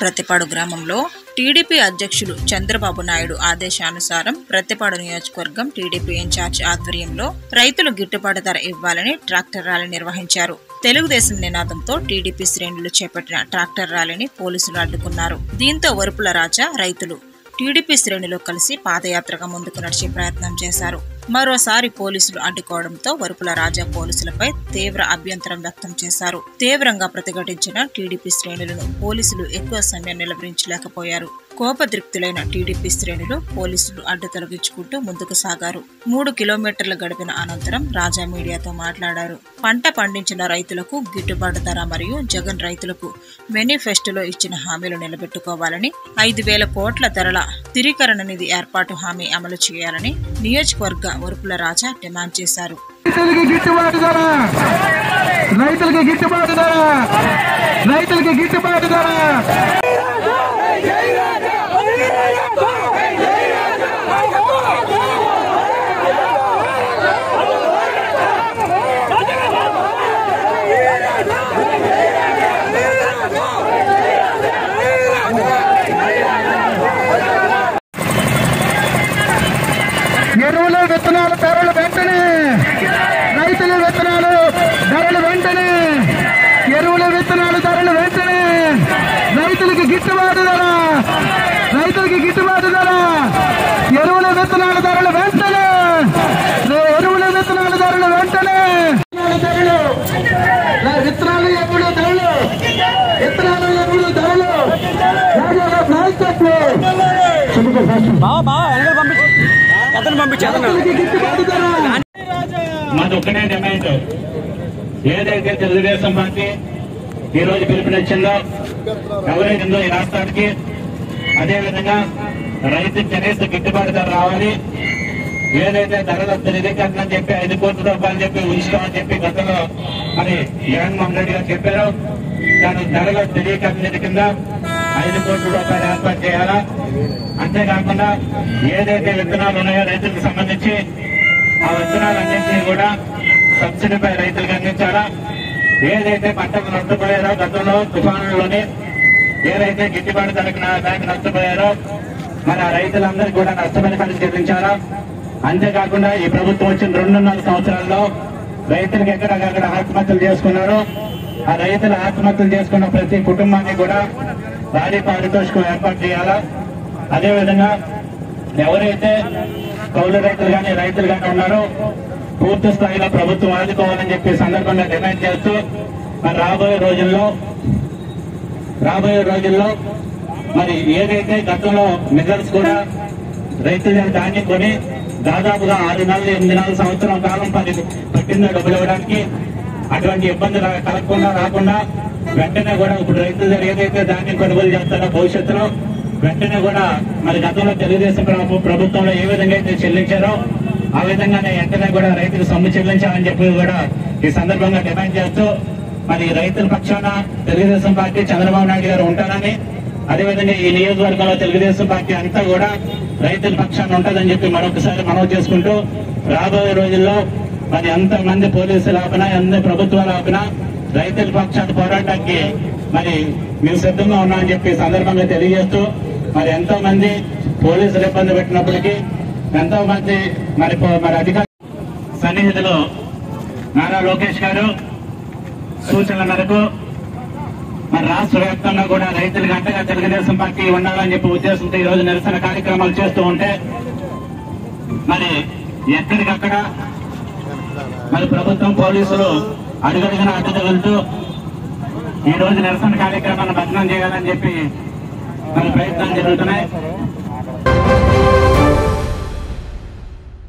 ప్రత్తిపాడు గ్రామంలో టీడీపీ అధ్యక్షులు చంద్రబాబు నాయుడు ఆదేశానుసారం ప్రత్తిపాడు నియోజకవర్గం టీడీపీ ఇన్ఛార్జ్ ఆధ్వర్యంలో రైతులు గిట్టుబాటు ధర ఇవ్వాలని ట్రాక్టర్ ర్యాలీ నిర్వహించారు. తెలుగుదేశం నినాదంతో టీడీపీ శ్రేణులు చేపట్టిన ట్రాక్టర్ ర్యాలీని పోలీసులు అడ్డుకున్నారు. దీంతో వరుపుల రాజా రైతులు టీడీపీ శ్రేణులు కలిసి పాదయాత్రగా ముందుకు నడిచే ప్రయత్నం చేశారు. మరోసారి పోలీసులు అడ్డుకోవడంతో వరుపుల రాజా పోలీసులపై తీవ్ర అభ్యంతరం వ్యక్తం చేశారు. తీవ్రంగా ప్రతిఘటించిన టీడీపీ శ్రేణులను పోలీసులు ఎక్కువ సమయం నిలవరించలేకపోయారు. కోపదృప్తులైన టీడీపీ శ్రేణులు పోలీసులు అడ్డు తొలగించుకుంటూ ముందుకు సాగారు. 3 కిలోమీటర్లు గడిపిన అనంతరం రాజా మీడియాతో మాట్లాడారు. పంట పండించిన రైతులకు గిట్టుబాటు ధర మరియు జగన్ రైతులకు మేనిఫెస్టోలో ఇచ్చిన హామీలు నిలబెట్టుకోవాలని, 5,000 కోట్ల ధరల స్థిరీకరణ నిధి ఏర్పాటు హామీ అమలు చేయాలని నియోజకవర్గ వరుపుల రాజా డిమాండ్ చేశారు. ఎరువులు విత్తనాల ధరలు వెంటనే, రైతుల విత్తనాలు ధరలు వెంటనే, ఎరువుల విత్తనాలు ధరలు వెంటనే, రైతులకి గిట్టుబాటు ధర, రైతులకి గిట్టుబాటు ధర, ఎరువుల విత్తనాల ధరలు వెంటనే, ఎరువుల విత్తనాల ధరలు వెంటనే, ధరలు విత్తనాలు ఎప్పుడు ధరలు, విత్తనాలు ఎప్పుడు ధరలు, మాదొక్కనే డిమాండ్. ఏదైతే తెలుగుదేశం పార్టీ ఈ రోజు పిలుపునిచ్చిందో, ఎవరైతుందో ఈ రాష్ట్రానికి, అదేవిధంగా రైతు కనీస గిట్టుబాటు ధర రావాలి. ఏదైతే ధరల స్థిరీకరణ అని చెప్పి 5 కోట్ల రూపాయలు చెప్పి ఉంచుతామని చెప్పి గతంలో మరి జగన్మోహన్ రెడ్డి గారు చెప్పారు. దాని ధరల స్థిరీకరణ కింద 5 కోట్ల రూపాయలు ఏర్పాటు చేయాలా. అంతేకాకుండా ఏదైతే విత్తనాలు ఉన్నాయో రైతులకు సంబంధించి ఆ విత్తనాలన్నింటినీ కూడా సబ్సిడీపై రైతులకు అందించాలా. ఏదైతే పంటకు నష్టపోయారో గతంలో తుఫానుల్లోనే ఏదైతే గిట్టుబాటు ధరకు నష్టపోయారో మరి ఆ రైతులందరికీ కూడా నష్టపరిహారం చెల్లించాలా. అంతేకాకుండా ఈ ప్రభుత్వం వచ్చిన 2.5 సంవత్సరాల్లో రైతులకు ఎక్కడికక్కడ ఆత్మహత్యలు చేసుకున్నారు. ఆ రైతులు ఆత్మహత్యలు చేసుకున్న ప్రతి కుటుంబాన్ని కూడా భారీ పారితోషికం ఏర్పాటు చేయాలా. అదేవిధంగా ఎవరైతే కౌలు రైతులు కానీ రైతులు కానీ ఉన్నారో పూర్తి స్థాయిలో ప్రభుత్వం ఆదుకోవాలని చెప్పి సందర్భంగా డిమాండ్ చేస్తూ మరి రాబోయే రోజుల్లో మరి ఏదైతే గతంలో మిల్లర్స్ కూడా రైతుల ధాన్యం కొని దాదాపుగా 6 నెలలు 8 నెలలు సంవత్సరం కాలం పట్టిందో డబ్బులు ఇవ్వడానికి, అటువంటి ఇబ్బంది రాకుండా వెంటనే కూడా ఇప్పుడు రైతుల దగ్గర ఏదైతే ధాన్యం కొనుగోలు చేస్తారో భవిష్యత్తులో వెంటనే కూడా మరి గతంలో తెలుగుదేశం ప్రభుత్వంలో ఏ విధంగా అయితే చెల్లించారో ఆ విధంగానే వెంటనే కూడా రైతులు సొమ్ము చెల్లించాలని చెప్పి కూడా ఈ సందర్భంగా డిమాండ్ చేస్తూ మరి రైతుల పక్షాన తెలుగుదేశం పార్టీ చంద్రబాబు నాయుడు గారు ఉంటారని, అదేవిధంగా ఈ నియోజకవర్గంలో తెలుగుదేశం పార్టీ అంతా కూడా రైతుల పక్షాన ఉంటుందని చెప్పి మరొకసారి మనవి చేసుకుంటూ రాబోయే రోజుల్లో మరి ఎంతమంది పోలీసులు ఆపినా, ఎంత ప్రభుత్వాలు ఆపినా రైతుల పక్షాన్ని పోరాటానికి మరి మేము సిద్ధంగా ఉన్నామని చెప్పి సందర్భంగా తెలియజేస్తూ మరి ఎంతో మంది పోలీసులు ఇబ్బంది పెట్టినప్పటికీ ఎంతో మంది మరి అధికార సన్నిహితులు నారా లోకేష్ గారు సూచనల మేరకు మరి రాష్ట్ర వ్యాప్తంగా కూడా రైతులకు అంటగా తెలుగుదేశం పార్టీ ఉండాలని చెప్పి ఉద్దేశంతో ఈరోజు నిరసన కార్యక్రమాలు చేస్తూ ఉంటే మరి ఎక్కడికక్కడ మరి ప్రభుత్వం పోలీసులు అడుగడుగున అడ్డు తగులుతూ ఈ రోజు నిరసన కార్యక్రమాన్ని భగ్నం చేయాలని చెప్పి మన ప్రయత్నాలు జరుగుతున్నాయి.